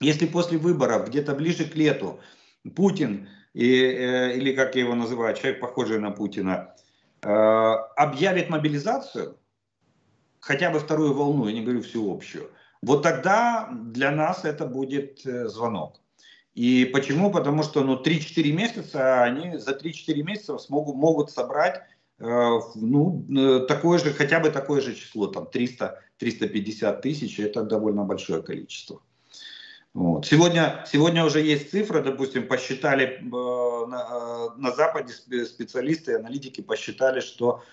если после выборов, где-то ближе к лету, Путин, и, или как я его называю, человек, похожий на Путина, объявит мобилизацию, хотя бы вторую волну, я не говорю всеобщую, вот тогда для нас это будет звонок. И почему? Потому что ну, три-четыре месяца, они за три-четыре месяца смогут, могут собрать э, ну, такое же, хотя бы такое же число, там триста-триста пятьдесят тысяч, это довольно большое количество. Вот. Сегодня, сегодня уже есть цифра, допустим, посчитали э, на, на Западе специалисты и аналитики посчитали, что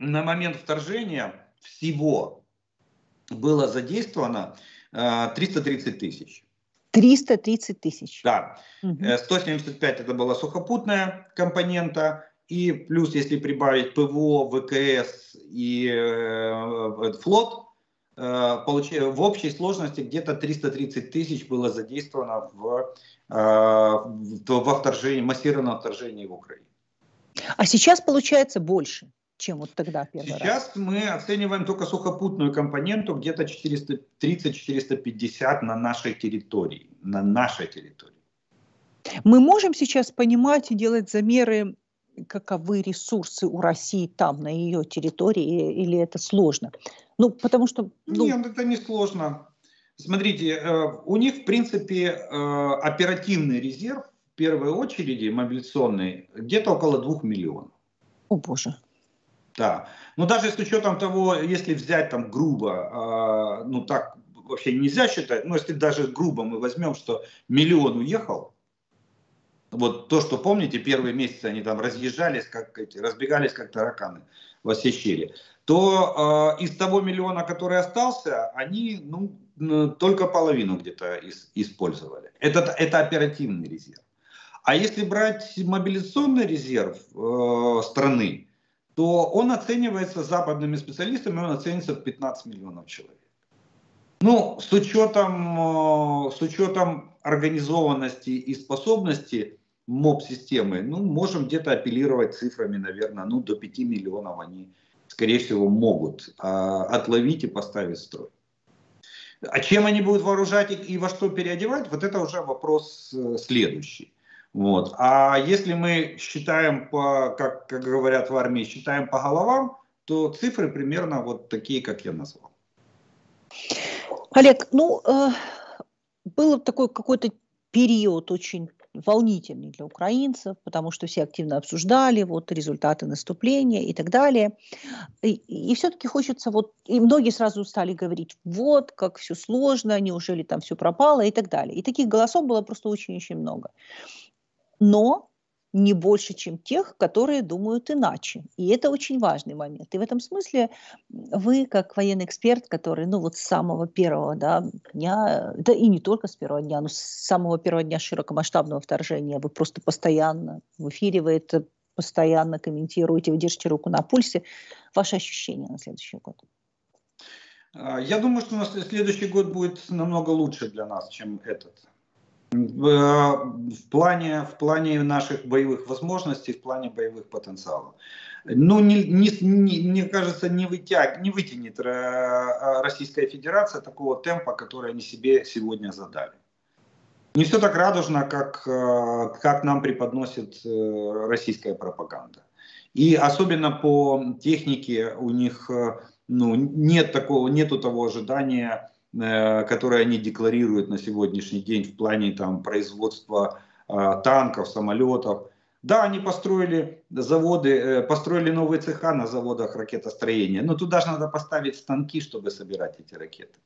на момент вторжения всего было задействовано э, триста тридцать тысяч. триста тридцать тысяч. Да. Угу. сто семьдесят пять это была сухопутная компонента. И плюс, если прибавить ПВО, ВКС и э, флот, э, получ... в общей сложности где-то триста тридцать тысяч было задействовано в, э, во вторжении, массированном вторжении в Украину. А сейчас получается больше, чем вот тогда первый сейчас раз? Сейчас мы оцениваем только сухопутную компоненту, где-то четыреста тридцать — четыреста пятьдесят на нашей территории. На нашей территории. Мы можем сейчас понимать и делать замеры, каковы ресурсы у России там, на ее территории, или это сложно? Ну, потому что... Ну... Нет, это не сложно. Смотрите, у них, в принципе, оперативный резерв, в первую очередь, мобилизационный, где-то около двух миллионов. О, Боже. Да, но даже с учетом того, если взять там грубо, э, ну так вообще нельзя считать, но если даже грубо мы возьмем, что миллион уехал, вот то, что помните, первые месяцы они там разъезжались, как эти, разбегались как тараканы во все щели, то э, из того миллиона, который остался, они ну, только половину где-то из, использовали. Это, это оперативный резерв. А если брать мобилизационный резерв э, страны, то он оценивается западными специалистами, он оценится в пятнадцать миллионов человек. Ну, с учетом, с учетом организованности и способности моб-системы, ну, можем где-то апеллировать цифрами, наверное, ну, до пяти миллионов они, скорее всего, могут а, отловить и поставить в строй. А чем они будут вооружать и во что переодевать, вот это уже вопрос следующий. Вот. А если мы считаем, по, как, как говорят в армии, считаем по головам, то цифры примерно вот такие, как я назвал. Олег, ну, э, был такой какой-то период очень волнительный для украинцев, потому что все активно обсуждали вот результаты наступления и так далее. И, и все-таки хочется, вот, и многие сразу стали говорить, вот, как все сложно, неужели там все пропало и так далее. И таких голосов было просто очень-очень много. Но не больше, чем тех, которые думают иначе. И это очень важный момент. И в этом смысле вы, как военный эксперт, который, ну вот с самого первого да, дня, да и не только с первого дня, но с самого первого дня широкомасштабного вторжения, вы просто постоянно в эфире, вы это постоянно комментируете, вы держите руку на пульсе. Ваши ощущения на следующий год? Я думаю, что следующий год будет намного лучше для нас, чем этот. В плане, в плане наших боевых возможностей, в плане боевых потенциалов. Ну, не, не, не, мне кажется, не, вытяг, не вытянет Российская Федерация такого темпа, который они себе сегодня задали. Не все так радужно, как, как нам преподносит российская пропаганда. И особенно по технике у них ну, нет такого, нету того ожидания, которые они декларируют на сегодняшний день в плане там, производства э, танков, самолетов. Да, они построили заводы, э, построили новые цеха на заводах ракетостроения, но туда же надо поставить станки, чтобы собирать эти ракеты.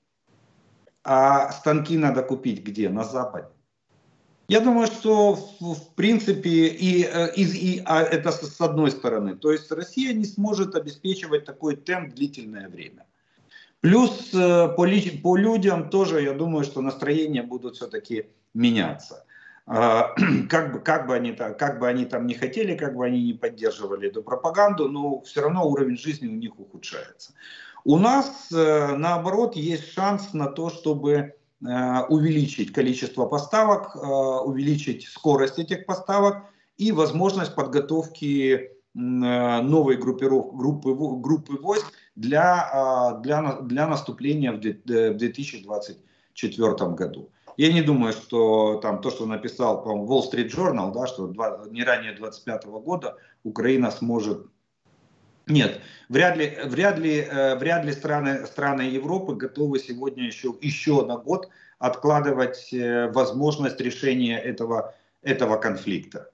А станки надо купить где? На Западе. Я думаю, что в, в принципе и, и, и, а это с одной стороны. То есть Россия не сможет обеспечивать такой темп длительное время. Плюс по, по людям тоже, я думаю, что настроения будут все-таки меняться. Как бы, как бы они, как бы они там не хотели, как бы они не поддерживали эту пропаганду, но все равно уровень жизни у них ухудшается. У нас, наоборот, есть шанс на то, чтобы увеличить количество поставок, увеличить скорость этих поставок и возможность подготовки новой группировки, группы, группы войск для, для, для наступления в две тысячи двадцать четвёртом году. Я не думаю, что там то, что написал по-моему, Wall Street Journal, да, что не ранее две тысячи двадцать пятого года Украина сможет... Нет, вряд ли, вряд ли, вряд ли страны, страны Европы готовы сегодня еще, еще на год откладывать возможность решения этого, этого конфликта.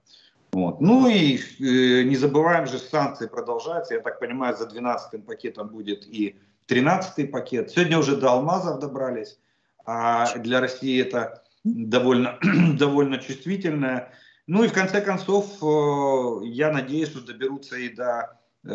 Вот. Ну и э, не забываем же, санкции продолжаются. Я так понимаю, за двенадцатым пакетом будет и тринадцатый пакет. Сегодня уже до алмазов добрались. А для России это довольно, довольно чувствительное. Ну и в конце концов, э, я надеюсь, что доберутся и до э,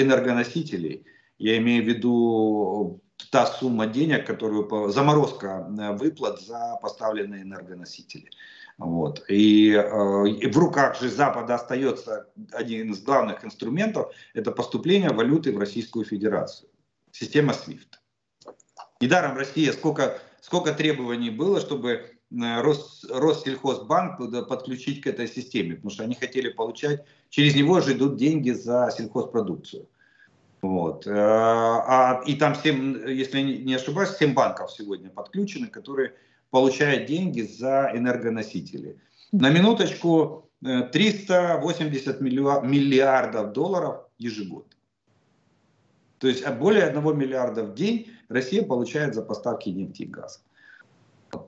энергоносителей. Я имею в виду та сумма денег, которую заморозка выплат за поставленные энергоносители. Вот. И, э, и в руках же Запада остается один из главных инструментов – это поступление валюты в Российскую Федерацию. Система свифт. Недаром Россия, сколько, сколько требований было, чтобы Рос, Россельхозбанк подключить к этой системе, потому что они хотели получать, через него же идут деньги за сельхозпродукцию. Вот. А, и там, семь, если не ошибаюсь, семь банков сегодня подключены, которые... получает деньги за энергоносители. На минуточку триста восемьдесят миллиардов долларов ежегодно. То есть более одного миллиарда в день Россия получает за поставки нефти и газа.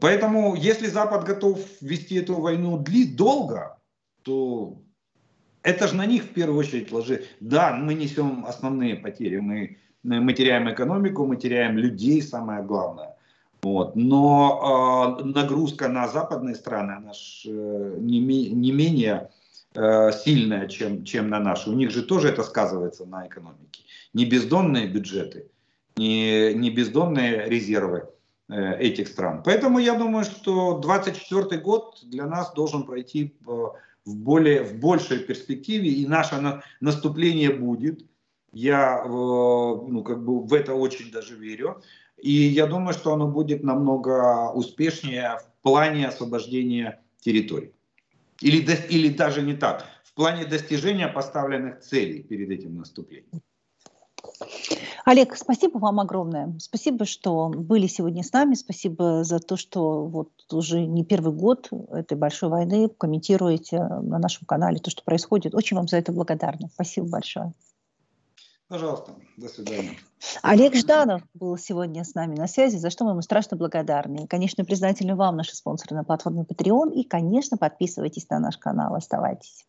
Поэтому если Запад готов вести эту войну долго, то это же на них в первую очередь ложится. Да, мы несем основные потери. Мы, мы теряем экономику, мы теряем людей, самое главное. Вот. Но э, нагрузка на западные страны, она ж, э, не, не менее э, сильная, чем, чем на наши. У них же тоже это сказывается на экономике. Не бездонные бюджеты, не, не бездонные резервы э, этих стран. Поэтому я думаю, что две тысячи двадцать четвёртый год для нас должен пройти в, более, в большей перспективе. И наше на, наступление будет. Я э, ну, как бы в это очень даже верю. И я думаю, что оно будет намного успешнее в плане освобождения территорий. Или, или даже не так, в плане достижения поставленных целей перед этим наступлением. Олег, спасибо вам огромное. Спасибо, что были сегодня с нами. Спасибо за то, что вот уже не первый год этой большой войны комментируете на нашем канале то, что происходит. Очень вам за это благодарна. Спасибо большое. Пожалуйста, до свидания. Олег Жданов был сегодня с нами на связи, за что мы ему страшно благодарны. И, конечно, признательны вам, наши спонсоры на платформе Patreon. И, конечно, подписывайтесь на наш канал, оставайтесь.